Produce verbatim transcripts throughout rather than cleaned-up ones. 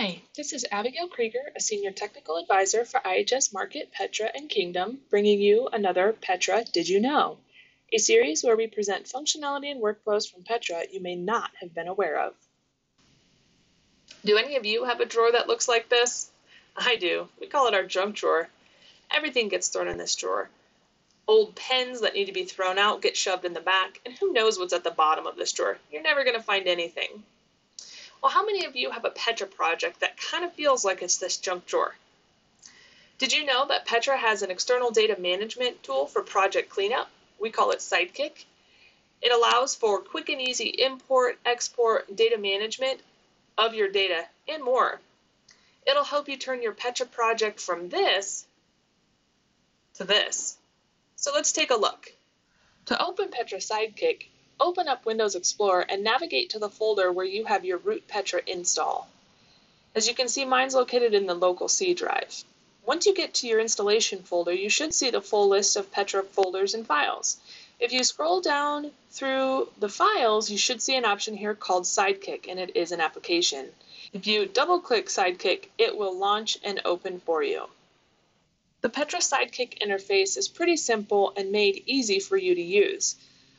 Hi, this is Abigail Krieger, a Senior Technical Advisor for I H S Markit, Petra, and Kingdom, bringing you another Petra Did You Know?, a series where we present functionality and workflows from Petra you may not have been aware of. Do any of you have a drawer that looks like this? I do. We call it our junk drawer. Everything gets thrown in this drawer. Old pens that need to be thrown out get shoved in the back, and who knows what's at the bottom of this drawer. You're never going to find anything. Well, how many of you have a Petra project that kind of feels like it's this junk drawer? Did you know that Petra has an external data management tool for project cleanup? We call it Sidekick. It allows for quick and easy import, export, data management of your data, and more. It'll help you turn your Petra project from this to this. So let's take a look. To open Petra Sidekick, open up Windows Explorer and navigate to the folder where you have your root Petra install. As you can see, mine's located in the local C drive. Once you get to your installation folder, you should see the full list of Petra folders and files. If you scroll down through the files, you should see an option here called Sidekick, and it is an application. If you double-click Sidekick, it will launch and open for you. The Petra Sidekick interface is pretty simple and made easy for you to use.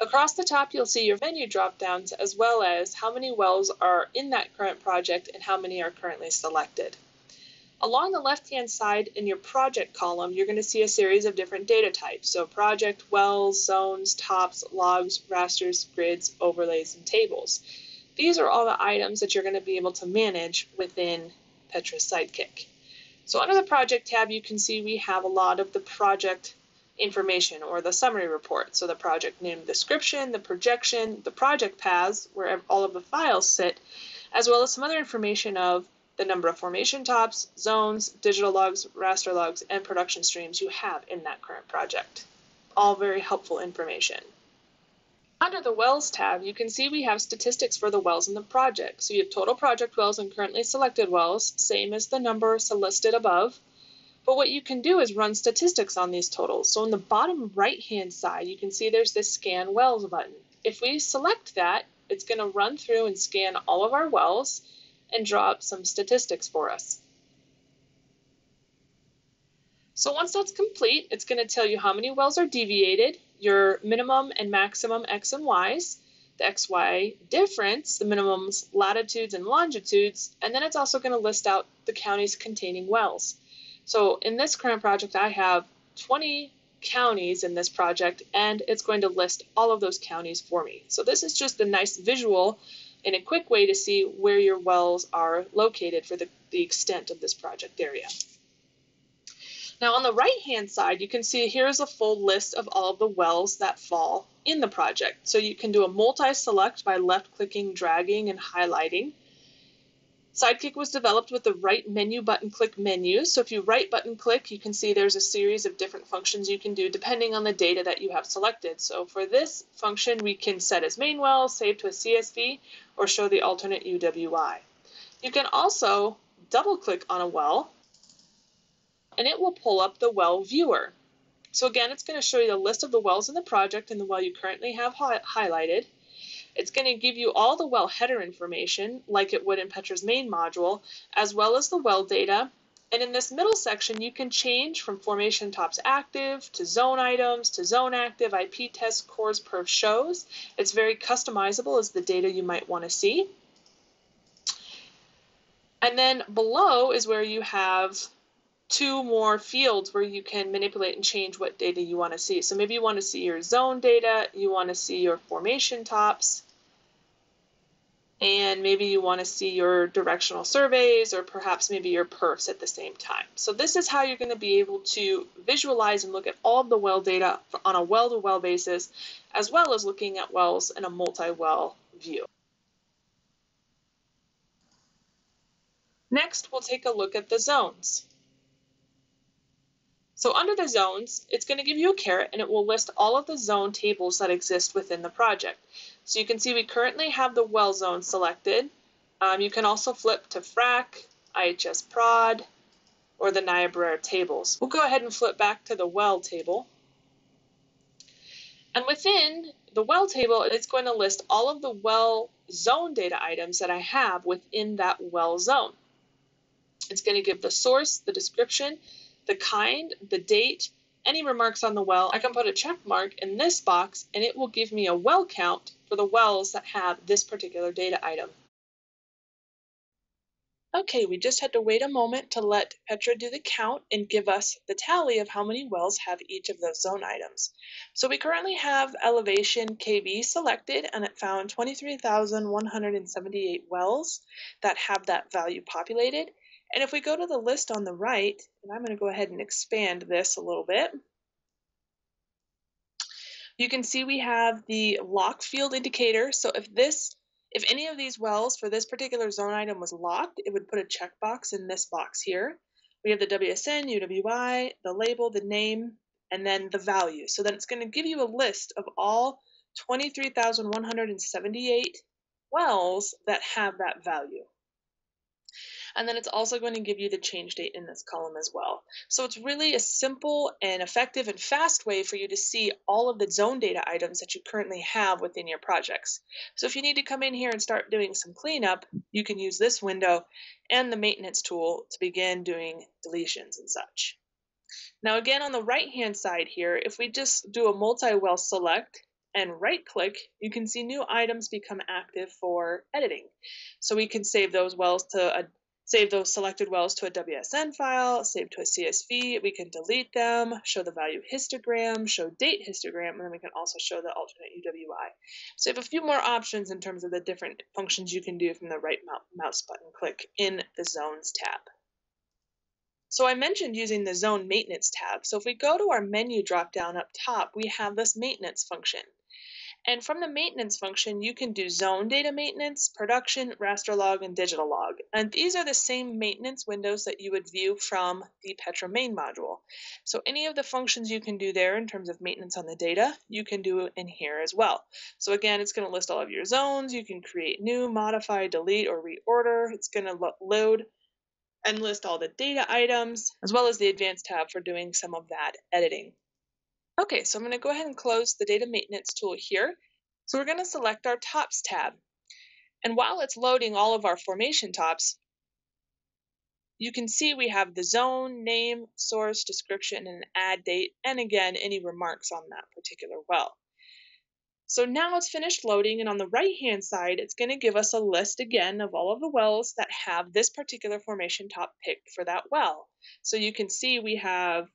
Across the top, you'll see your menu drop-downs, as well as how many wells are in that current project and how many are currently selected. Along the left-hand side in your project column, you're going to see a series of different data types. So project, wells, zones, tops, logs, rasters, grids, overlays, and tables. These are all the items that you're going to be able to manage within Petra Sidekick. So under the project tab, you can see we have a lot of the project information or the summary report. So the project name description, the projection, the project paths, where all of the files sit, as well as some other information of the number of formation tops, zones, digital logs, raster logs, and production streams you have in that current project. All very helpful information. Under the wells tab, you can see we have statistics for the wells in the project. So you have total project wells and currently selected wells, same as the number listed above. But what you can do is run statistics on these totals. So on the bottom right-hand side, you can see there's this Scan Wells button. If we select that, it's going to run through and scan all of our wells and draw up some statistics for us. So once that's complete, it's going to tell you how many wells are deviated, your minimum and maximum X and Ys, the X Y difference, the minimums, latitudes, and longitudes, and then it's also going to list out the counties containing wells. So in this current project, I have twenty counties in this project, and it's going to list all of those counties for me. So this is just a nice visual and a quick way to see where your wells are located for the, the extent of this project area. Now on the right-hand side, you can see here's a full list of all of the wells that fall in the project. So you can do a multi-select by left-clicking, dragging, and highlighting. Sidekick was developed with the right menu button click menu. So if you right button click, you can see there's a series of different functions you can do depending on the data that you have selected. So for this function, we can set as main well, save to a C S V, or show the alternate U W I. You can also double click on a well, and it will pull up the well viewer. So again, it's going to show you the list of the wells in the project and the well you currently have hi highlighted. It's going to give you all the well header information, like it would in Petra's main module, as well as the well data. And in this middle section, you can change from formation tops active to zone items to zone active, I P test cores per shows. It's very customizable as the data you might want to see. And then below is where you have two more fields where you can manipulate and change what data you want to see. So maybe you want to see your zone data, you want to see your formation tops, and maybe you want to see your directional surveys, or perhaps maybe your perfs at the same time. So this is how you're going to be able to visualize and look at all of the well data on a well-to-well basis, as well as looking at wells in a multi-well view. Next, we'll take a look at the zones. So under the zones, it's going to give you a caret, and it will list all of the zone tables that exist within the project. So you can see we currently have the well zone selected. Um, you can also flip to F R A C, I H S Prod, or the Niobrara tables. We'll go ahead and flip back to the well table. And within the well table, it's going to list all of the well zone data items that I have within that well zone. It's going to give the source, the description, the kind, the date, any remarks on the well. I can put a check mark in this box and it will give me a well count for the wells that have this particular data item. Okay, we just had to wait a moment to let Petra do the count and give us the tally of how many wells have each of those zone items. So we currently have elevation K V selected, and it found twenty-three thousand one hundred seventy-eight wells that have that value populated. And if we go to the list on the right, and I'm going to go ahead and expand this a little bit, you can see we have the lock field indicator. So if this If any of these wells for this particular zone item was locked, it would put a checkbox in this box here. We have the W S N, U W I, the label, the name, and then the value. So then it's going to give you a list of all twenty-three thousand one hundred seventy-eight wells that have that value. And then it's also going to give you the change date in this column as well. So it's really a simple and effective and fast way for you to see all of the zone data items that you currently have within your projects. So if you need to come in here and start doing some cleanup, you can use this window and the maintenance tool to begin doing deletions and such. Now again, on the right-hand side here, if we just do a multi-well select and right-click, you can see new items become active for editing. So we can save those wells to a Save those selected wells to a W S N file, save to a C S V, we can delete them, show the value histogram, show date histogram, and then we can also show the alternate U W I. So you have a few more options in terms of the different functions you can do from the right mouse button click in the Zones tab. So I mentioned using the Zone Maintenance tab. So if we go to our menu drop-down up top, we have this maintenance function. And from the maintenance function, you can do zone data maintenance, production, raster log, and digital log. And these are the same maintenance windows that you would view from the Petra main module. So any of the functions you can do there in terms of maintenance on the data, you can do in here as well. So again, it's going to list all of your zones. You can create new, modify, delete, or reorder. It's going to load and list all the data items, as well as the advanced tab for doing some of that editing. Okay, so I'm going to go ahead and close the data maintenance tool here. So we're going to select our tops tab. And while it's loading all of our formation tops, you can see we have the zone, name, source, description, and add date, and again, any remarks on that particular well. So now it's finished loading, and on the right-hand side, it's going to give us a list again of all of the wells that have this particular formation top picked for that well. So you can see we have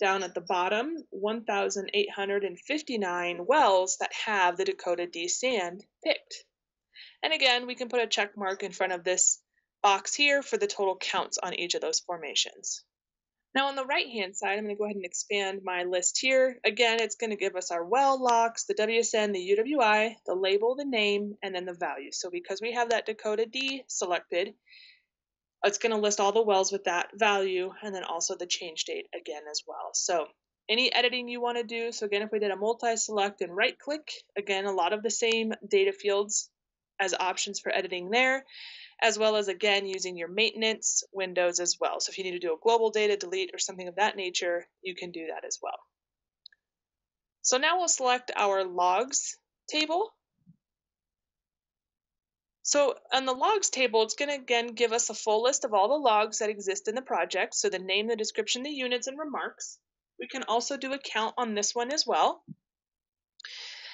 down at the bottom, one thousand eight hundred fifty-nine wells that have the Dakota D sand picked. And again, we can put a check mark in front of this box here for the total counts on each of those formations. Now on the right-hand side, I'm going to go ahead and expand my list here. Again, it's going to give us our well locks, the W S N, the U W I, the label, the name, and then the value. So because we have that Dakota D selected, it's going to list all the wells with that value and then also the change date again as well. So any editing you want to do. So again, if we did a multi-select and right-click, again, a lot of the same data fields as options for editing there, as well as, again, using your maintenance windows as well. So if you need to do a global data delete or something of that nature, you can do that as well. So now we'll select our logs table. So on the logs table, it's going to again give us a full list of all the logs that exist in the project. So the name, the description, the units, and remarks. We can also do a count on this one as well.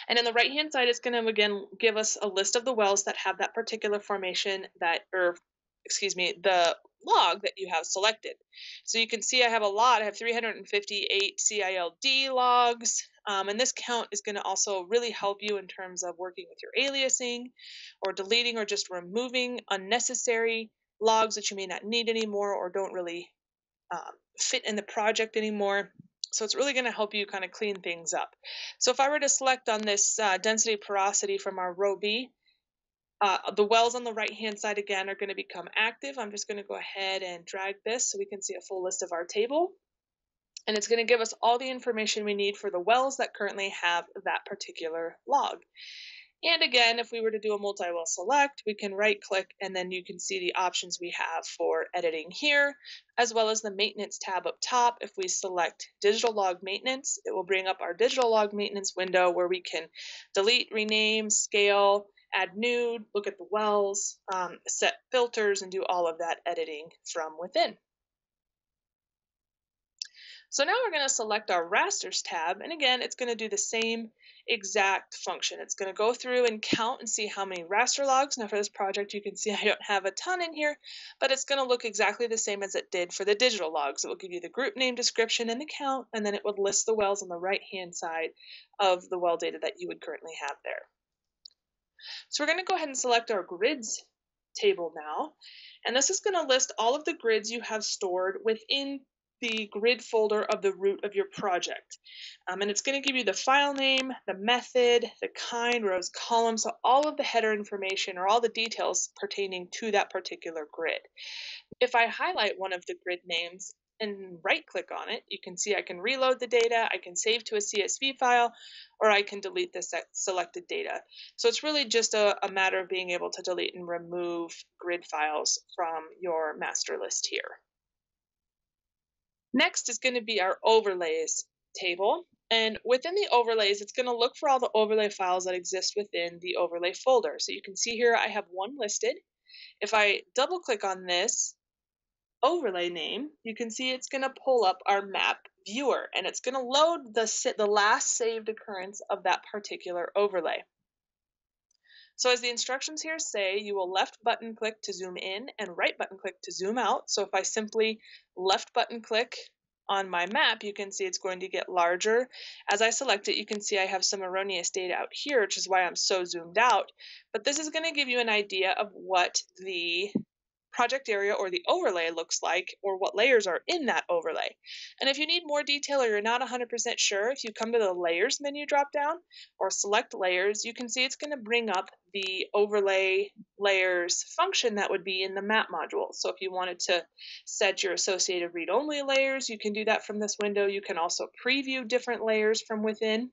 And on the right-hand side, it's going to again give us a list of the wells that have that particular formation that, or excuse me, the log that you have selected. So you can see I have a lot. I have three hundred fifty-eight C I L D logs. Um, and this count is going to also really help you in terms of working with your aliasing or deleting or just removing unnecessary logs that you may not need anymore or don't really um, fit in the project anymore. So it's really going to help you kind of clean things up. So if I were to select on this uh, density porosity from our row B, uh, the wells on the right-hand side again are going to become active. I'm just going to go ahead and drag this so we can see a full list of our table. And it's going to give us all the information we need for the wells that currently have that particular log. And again, if we were to do a multi-well select, we can right-click, and then you can see the options we have for editing here, as well as the maintenance tab up top. If we select digital log maintenance, it will bring up our digital log maintenance window where we can delete, rename, scale, add nude, look at the wells, um, set filters, and do all of that editing from within. So now we're going to select our rasters tab, and again, it's going to do the same exact function. It's going to go through and count and see how many raster logs. Now for this project, you can see I don't have a ton in here, but it's going to look exactly the same as it did for the digital logs. It will give you the group name, description, and the count, and then it would list the wells on the right-hand side of the well data that you would currently have there. So we're going to go ahead and select our grids table now, and this is going to list all of the grids you have stored within the grid folder of the root of your project. Um, and it's going to give you the file name, the method, the kind, rows, columns, so all of the header information or all the details pertaining to that particular grid. If I highlight one of the grid names and right-click on it, you can see I can reload the data, I can save to a C S V file, or I can delete the selected data. So it's really just a, a matter of being able to delete and remove grid files from your master list here. Next is going to be our overlays table, and within the overlays, it's going to look for all the overlay files that exist within the overlay folder. So you can see here I have one listed. If I double-click on this overlay name, you can see it's going to pull up our map viewer, and it's going to load the, the last saved occurrence of that particular overlay. So as the instructions here say, you will left button click to zoom in and right button click to zoom out. So if I simply left button click on my map, you can see it's going to get larger. As I select it, you can see I have some erroneous data out here, which is why I'm so zoomed out. But this is going to give you an idea of what the project area or the overlay looks like, or what layers are in that overlay. And if you need more detail or you're not one hundred percent sure, if you come to the layers menu drop down or select layers, you can see it's going to bring up the overlay layers function that would be in the map module. So if you wanted to set your associated read-only layers, you can do that from this window. You can also preview different layers from within,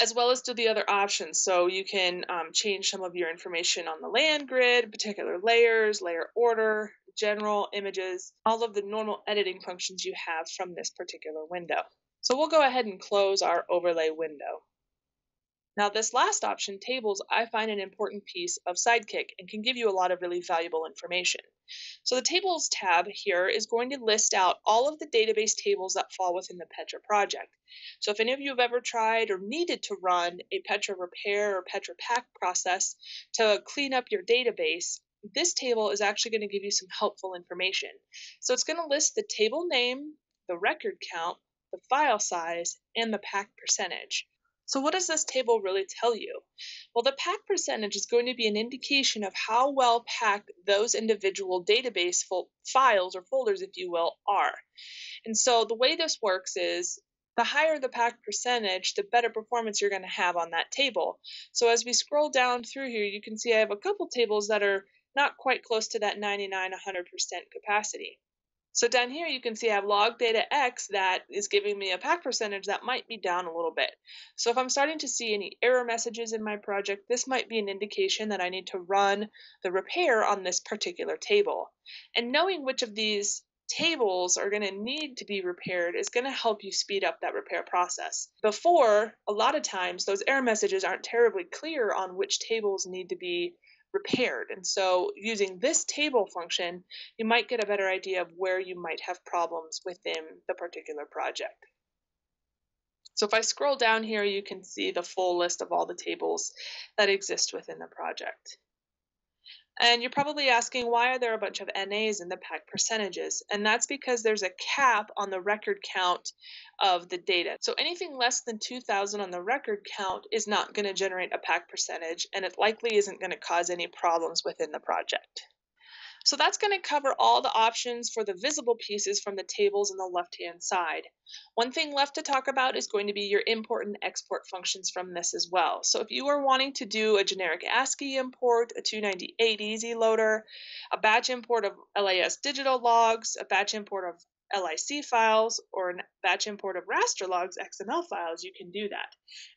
as well as do the other options. So you can um, change some of your information on the land grid, particular layers, layer order, general, images, all of the normal editing functions you have from this particular window. So we'll go ahead and close our overlay window. Now this last option, tables, I find an important piece of Sidekick and can give you a lot of really valuable information. So the tables tab here is going to list out all of the database tables that fall within the Petra project. So if any of you have ever tried or needed to run a Petra repair or Petra pack process to clean up your database, this table is actually going to give you some helpful information. So it's going to list the table name, the record count, the file size, and the pack percentage. So what does this table really tell you? Well, the pack percentage is going to be an indication of how well packed those individual database files or folders, if you will, are. And so the way this works is the higher the pack percentage, the better performance you're going to have on that table. So as we scroll down through here, you can see I have a couple tables that are not quite close to that ninety-nine, one hundred percent capacity. So down here, you can see I have log data X that is giving me a pack percentage that might be down a little bit. So if I'm starting to see any error messages in my project, this might be an indication that I need to run the repair on this particular table. And knowing which of these tables are going to need to be repaired is going to help you speed up that repair process. Before, a lot of times, those error messages aren't terribly clear on which tables need to be repaired, and so using this table function, you might get a better idea of where you might have problems within the particular project. So if I scroll down here, you can see the full list of all the tables that exist within the project. And you're probably asking, why are there a bunch of N As in the pack percentages? And that's because there's a cap on the record count of the data. So anything less than two thousand on the record count is not going to generate a pack percentage, and it likely isn't going to cause any problems within the project. So that's going to cover all the options for the visible pieces from the tables on the left-hand side. One thing left to talk about is going to be your import and export functions from this as well. So if you are wanting to do a generic ASCII import, a two ninety-eight easy loader, a batch import of L A S digital logs, a batch import of L I C files, or a batch import of raster logs X M L files, you can do that,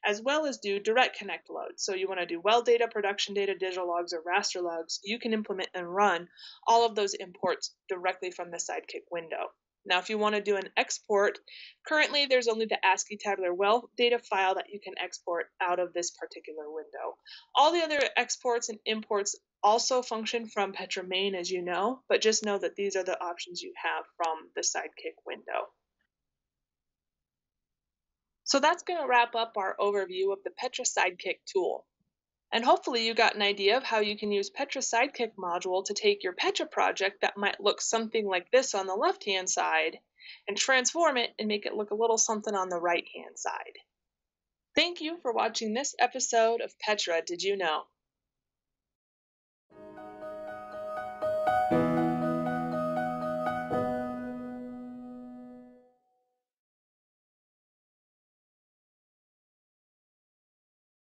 as well as do direct connect loads. So you want to do well data, production data, digital logs, or raster logs, you can implement and run all of those imports directly from the Sidekick window. Now, if you want to do an export, currently there's only the ASCII tabular well data file that you can export out of this particular window. All the other exports and imports also function from Petra main, as you know, but just know that these are the options you have from the Sidekick window. So that's going to wrap up our overview of the Petra Sidekick tool. And hopefully you got an idea of how you can use Petra Sidekick module to take your Petra project that might look something like this on the left-hand side and transform it and make it look a little something on the right-hand side. Thank you for watching this episode of Petra Did You Know?